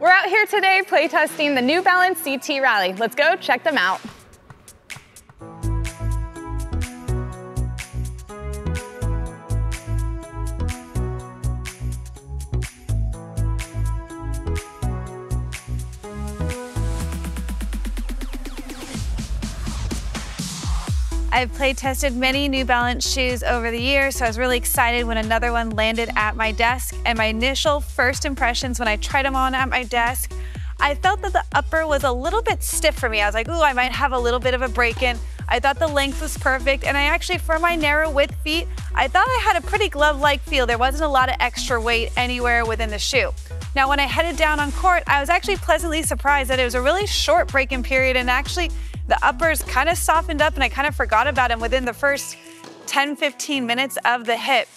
We're out here today playtesting the New Balance CT Rally. Let's go check them out. I've play tested many New Balance shoes over the years, so I was really excited when another one landed at my desk. And my initial first impressions when I tried them on at my desk, I felt that the upper was a little bit stiff for me. I was like, ooh, I might have a little bit of a break-in. I thought the length was perfect, and I actually, for my narrow width feet, I thought I had a pretty glove-like feel. There wasn't a lot of extra weight anywhere within the shoe. Now, when I headed down on court, I was actually pleasantly surprised that it was a really short break-in period, and actually, the uppers kind of softened up and I kind of forgot about them within the first 10-15 minutes of the hit.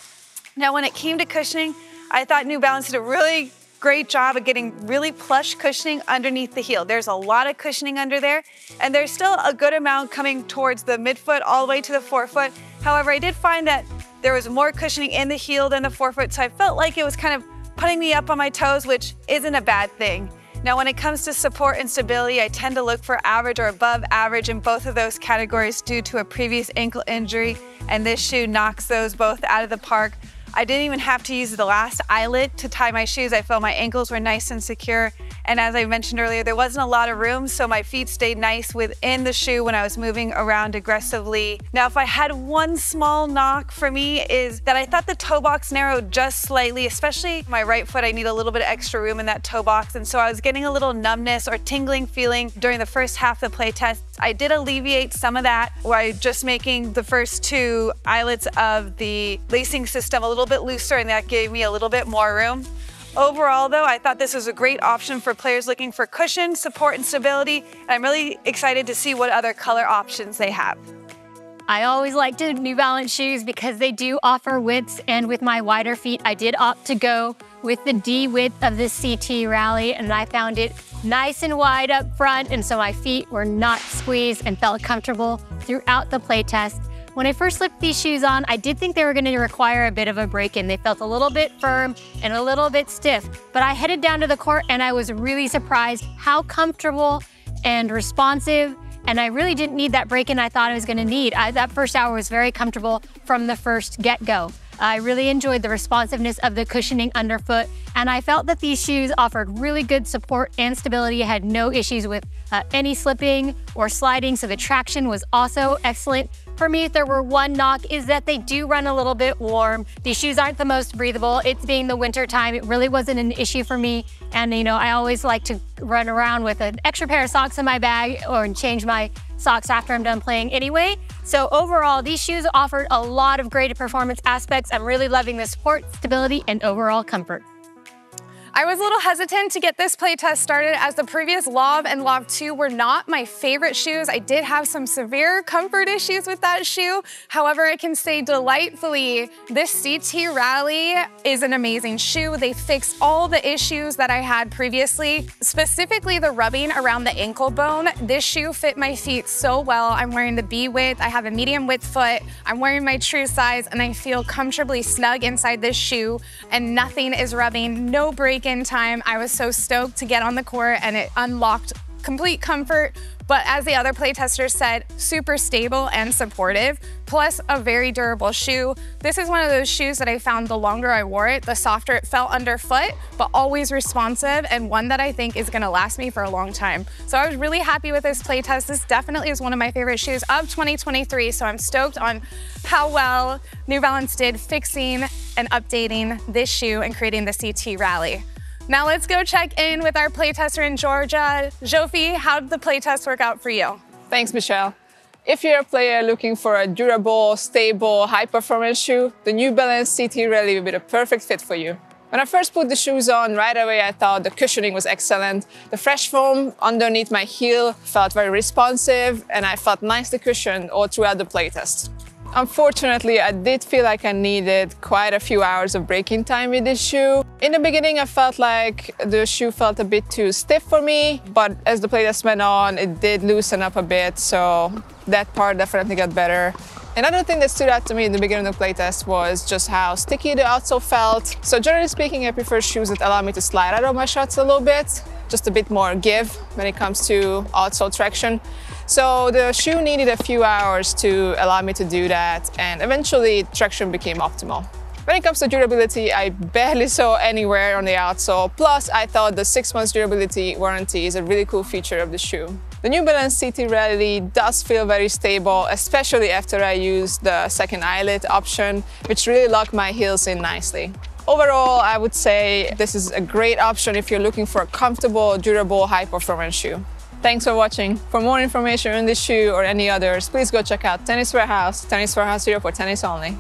Now, when it came to cushioning, I thought New Balance did a really great job of getting really plush cushioning underneath the heel. There's a lot of cushioning under there, and there's still a good amount coming towards the midfoot all the way to the forefoot. However, I did find that there was more cushioning in the heel than the forefoot, so I felt like it was kind of putting me up on my toes, which isn't a bad thing. Now, when it comes to support and stability, I tend to look for average or above average in both of those categories due to a previous ankle injury, and this shoe knocks those both out of the park. I didn't even have to use the last eyelet to tie my shoes. I felt my ankles were nice and secure, and as I mentioned earlier, there wasn't a lot of room, so my feet stayed nice within the shoe when I was moving around aggressively. Now, if I had one small knock for me, is that I thought the toe box narrowed just slightly, especially my right foot. I need a little bit of extra room in that toe box, and so I was getting a little numbness or tingling feeling during the first half of the play test. I did alleviate some of that by just making the first two eyelets of the lacing system a little bit looser, and that gave me a little bit more room. Overall, though, I thought this was a great option for players looking for cushion, support, and stability, and I'm really excited to see what other color options they have. I always like the New Balance shoes because they do offer widths, and with my wider feet, I did opt to go with the D width of this CT Rally, and I found it nice and wide up front, and so my feet were not squeezed and felt comfortable throughout the play test. When I first slipped these shoes on, I did think they were gonna require a bit of a break-in. They felt a little bit firm and a little bit stiff, but I headed down to the court and I was really surprised how comfortable and responsive, and I really didn't need that break-in I thought I was gonna need. That first hour was very comfortable from the first get-go. I really enjoyed the responsiveness of the cushioning underfoot, and I felt that these shoes offered really good support and stability. I had no issues with any slipping or sliding, so the traction was also excellent. For me, if there were one knock, is that they do run a little bit warm. These shoes aren't the most breathable. It's being the winter time, it really wasn't an issue for me. And you know, I always like to run around with an extra pair of socks in my bag or change my socks after I'm done playing anyway. So overall, these shoes offered a lot of great performance aspects. I'm really loving the support, stability, and overall comfort. I was a little hesitant to get this playtest started as the previous LAV and LAV 2 were not my favorite shoes. I did have some severe comfort issues with that shoe. However, I can say delightfully, this CT Rally is an amazing shoe. They fixed all the issues that I had previously, specifically the rubbing around the ankle bone. This shoe fit my feet so well. I'm wearing the B width, I have a medium width foot, I'm wearing my true size, and I feel comfortably snug inside this shoe, and nothing is rubbing, no break in time. I was so stoked to get on the court, and it unlocked complete comfort, but as the other playtesters said, super stable and supportive, plus a very durable shoe. This is one of those shoes that I found the longer I wore it, the softer it felt underfoot, but always responsive, and one that I think is gonna last me for a long time. So I was really happy with this playtest. This definitely is one of my favorite shoes of 2023, so I'm stoked on how well New Balance did fixing and updating this shoe and creating the CT Rally. Now let's go check in with our playtester in Georgia. Jofi, how did the playtest work out for you? Thanks, Michelle. If you're a player looking for a durable, stable, high-performance shoe, the New Balance CT Rally will be the perfect fit for you. When I first put the shoes on, right away I thought the cushioning was excellent. The fresh foam underneath my heel felt very responsive, and I felt nicely cushioned all throughout the playtest. Unfortunately, I did feel like I needed quite a few hours of break-in time with this shoe. In the beginning, I felt like the shoe felt a bit too stiff for me, but as the playtest went on, it did loosen up a bit, so that part definitely got better. Another thing that stood out to me in the beginning of the playtest was just how sticky the outsole felt. So generally speaking, I prefer shoes that allow me to slide out of my shots a little bit, just a bit more give when it comes to outsole traction. So the shoe needed a few hours to allow me to do that, and eventually traction became optimal. When it comes to durability, I barely saw any wear on the outsole. Plus, I thought the 6 months durability warranty is a really cool feature of the shoe. The New Balance CT Rally does feel very stable, especially after I used the second eyelet option, which really locked my heels in nicely. Overall, I would say this is a great option if you're looking for a comfortable, durable, high-performance shoe. Thanks for watching. For more information on this shoe or any others, please go check out Tennis Warehouse, Tennis Warehouse Europe, or Tennis Only.